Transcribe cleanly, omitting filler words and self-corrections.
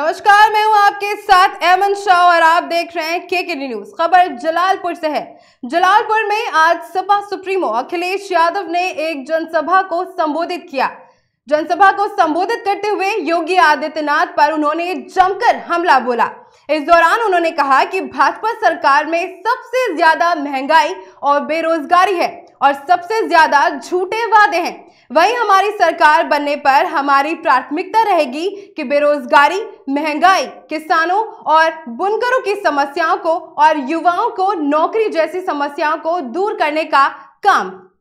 नमस्कार, मैं हूं आपके साथ अमन शाह और आप देख रहे हैं केके न्यूज। खबर जलालपुर से है। जलालपुर में आज सपा सुप्रीमो अखिलेश यादव ने एक जनसभा को संबोधित किया। जनसभा को संबोधित करते हुए योगी आदित्यनाथ पर उन्होंने जमकर हमला बोला। इस दौरान उन्होंने कहा कि भाजपा सरकार में सबसे ज्यादा महंगाई और बेरोजगारी है और सबसे ज्यादा झूठे वादे हैं। वहीं हमारी सरकार बनने पर हमारी प्राथमिकता रहेगी कि बेरोजगारी, महंगाई, किसानों और बुनकरों की समस्याओं को और युवाओं को नौकरी जैसी समस्याओं को दूर करने का काम